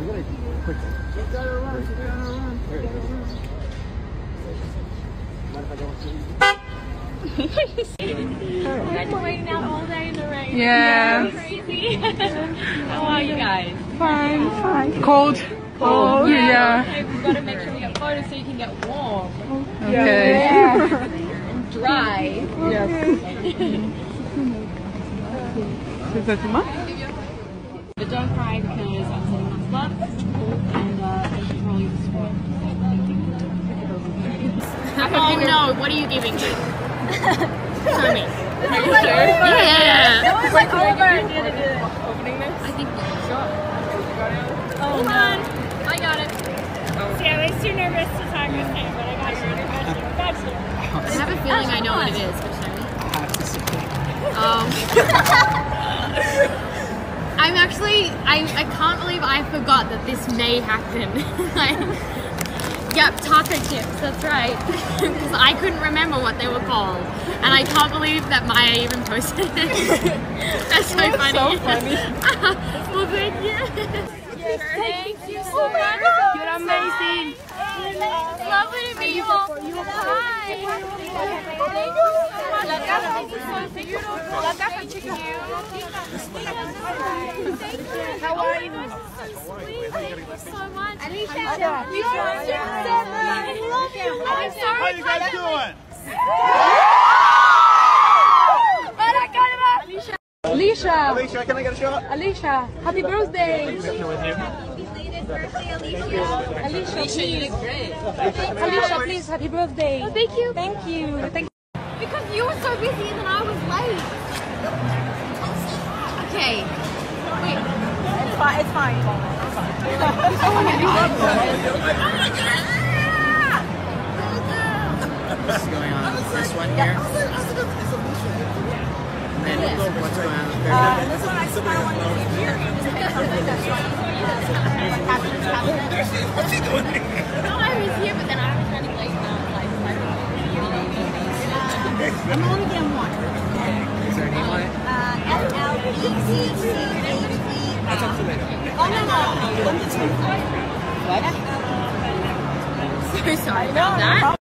We gotta quick. She's gotta run. She's gotta run. Mind if I go on? I've been waiting out all day in the rain. Yeah. It's crazy. How are you guys? Fine, fine. Cold. Yeah. Okay, we've got to make sure we get photos so you can get warm. Okay. Yeah. And dry. Yes. Is that too much? But don't cry because I'm sitting on spot and thank you for all your support. Oh no, what are you giving me? Tell me. Are you sure? Yeah. That was like over an idea to do this. Opening this? I think you shot. Hold on. I got it. See, I was too nervous to talk this time, but I got you. I got you. I have a feeling I know what it is, but show me. I have to see it. I'm actually, I can't believe I forgot that this may happen. Yep, taco chips, that's right. Because I couldn't remember what they were called. And I can't believe that Maya even posted it. That's so funny. So funny. Well, thank you. Yes, thank you so much. You're amazing. Lovely to meet you all. Hi. La casa is so beautiful. La casa chicken. Thank you. How are you? Thank you so much. Alycia, I love you. I'm sorry. How are you guys doing? Alycia. Alycia, can I get a shot? Alycia, happy birthday. Alycia, please, happy birthday. Oh, thank you. Thank you. Thank you. Because you were so busy and then I was late. Okay. Wait. It's fine. It's fine. What's going on with this one here? And then what's going on with this one? I just kind of wanted to see here. What's he doing here? No, I was here, but then I was running late now. I'm only getting one. Is there any one? LLBCCHB. I'll talk to you later. Oh, no. I'm so sorry about that.